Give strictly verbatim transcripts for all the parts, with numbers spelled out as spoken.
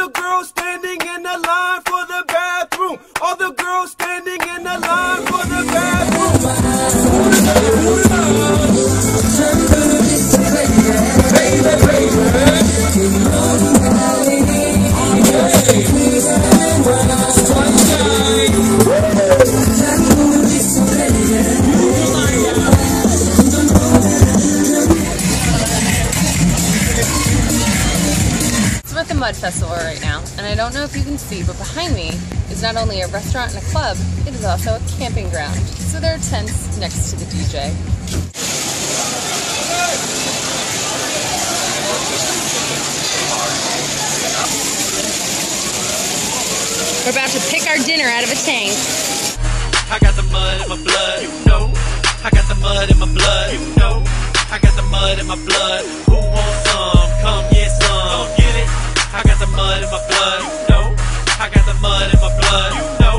the girls standing in the line for the bathroom. All the girls standing in the line for the Mud Festival right now, and I don't know if you can see, but behind me is not only a restaurant and a club, it is also a camping ground. So there are tents next to the D J. We're about to pick our dinner out of a tank. I got the mud in my blood, you know. I got the mud in my blood, you know. I got the mud in my blood. Who wants some? Come get some. Get it. I got the mud in my blood, you know. I got the mud in my blood, you know.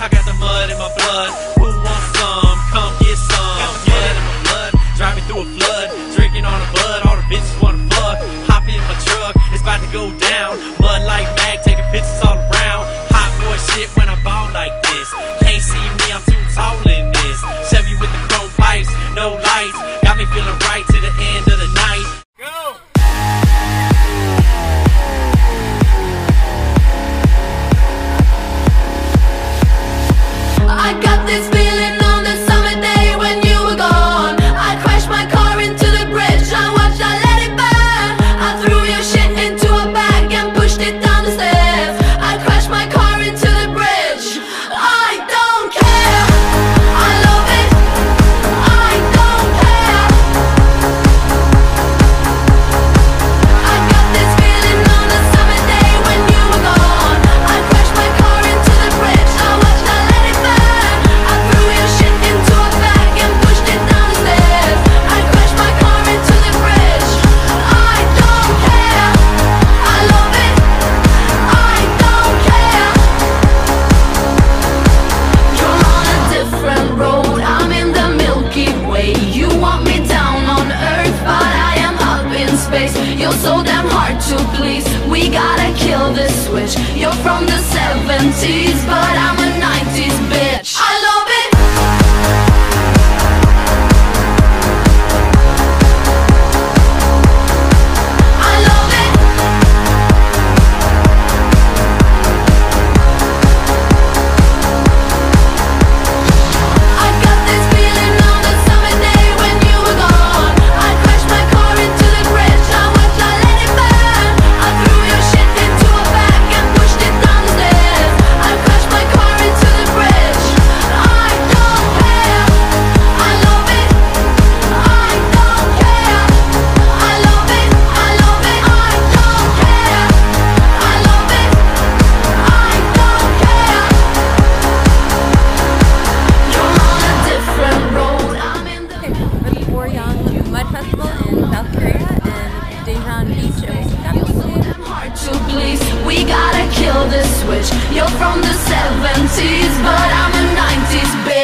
I got the mud in my blood. Who wants some? Come get some. Got the mud in my blood, driving through a flood, drinking on a bud, all the bitches wanna fuck. Hop in my truck, it's about to go down. Mud like mag, taking pictures all around. Hot boy shit when I ball like this. Can't see me, I'm too tall in this. Chevy with the chrome pipes, no lights, got me feeling right to the end of the night. Go. I got this feeling on the summer day when you were gone. I crashed my car into the bridge, I watched, I let it burn. I threw your shit into a bag and pushed it down the stairs. I crashed my car into the bridge. I don't care, I love it, I don't care. I got this feeling on the summer day when you were gone. I crashed my car into the bridge, I watched, I let it burn. You're so damn hard to please, we gotta kill this switch. You're from the seventies, but I'm a nineties bitch. I love it. I love it. I got this feeling on the summer day when you were gone. I crashed my car into the bridge. I You're from the seventies, but I'm a nineties bitch.